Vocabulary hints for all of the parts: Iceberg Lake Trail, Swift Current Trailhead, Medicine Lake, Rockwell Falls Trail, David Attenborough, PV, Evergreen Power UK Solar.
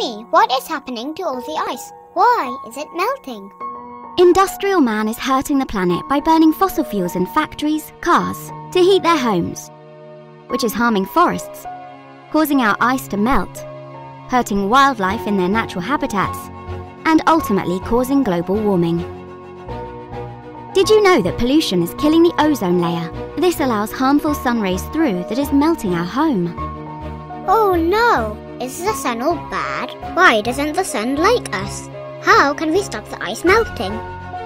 Mummy, what is happening to all the ice? Why is it melting? Industrial man is hurting the planet by burning fossil fuels in factories, cars, to heat their homes, which is harming forests, causing our ice to melt, hurting wildlife in their natural habitats, and ultimately causing global warming. Did you know that pollution is killing the ozone layer? This allows harmful sun rays through that is melting our home. Oh no! Is the sun all bad? Why doesn't the sun like us? How can we stop the ice melting?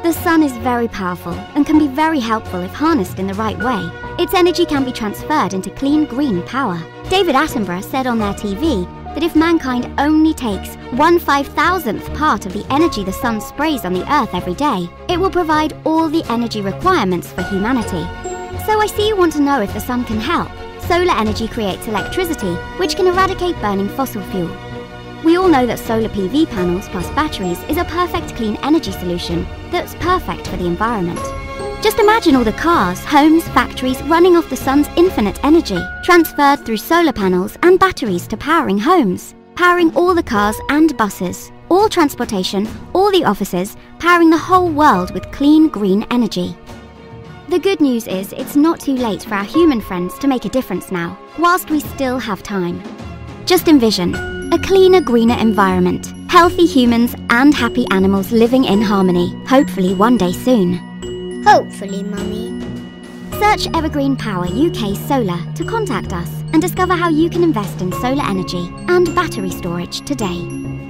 The sun is very powerful and can be very helpful if harnessed in the right way. Its energy can be transferred into clean green power. David Attenborough said on their TV that if mankind only takes 1/5000th part of the energy the sun sprays on the earth every day, it will provide all the energy requirements for humanity. So I see you want to know if the sun can help. Solar energy creates electricity, which can eradicate burning fossil fuel. We all know that solar PV panels plus batteries is a perfect clean energy solution that's perfect for the environment. Just imagine all the cars, homes, factories running off the sun's infinite energy, transferred through solar panels and batteries to powering homes, powering all the cars and buses, all transportation, all the offices, powering the whole world with clean green energy. The good news is it's not too late for our human friends to make a difference now, whilst we still have time. Just envision a cleaner, greener environment, healthy humans and happy animals living in harmony, hopefully one day soon. Hopefully, Mummy. Search Evergreen Power UK Solar to contact us and discover how you can invest in solar energy and battery storage today.